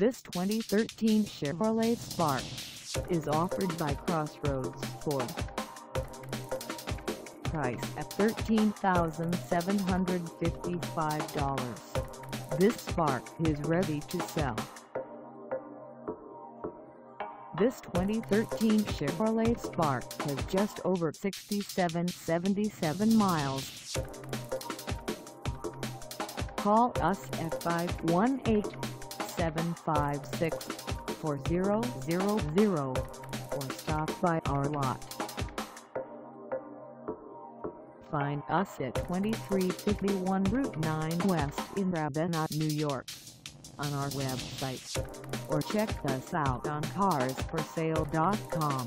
This 2013 Chevrolet Spark is offered by Crossroads Ford. Price at $13,755. This Spark is ready to sell. This 2013 Chevrolet Spark has just over 6,777 miles. Call us at 518-756-4000 or stop by our lot. Find us at 2351 Route 9 West in Ravena, New York, on our website, or check us out on Carsforsale.com.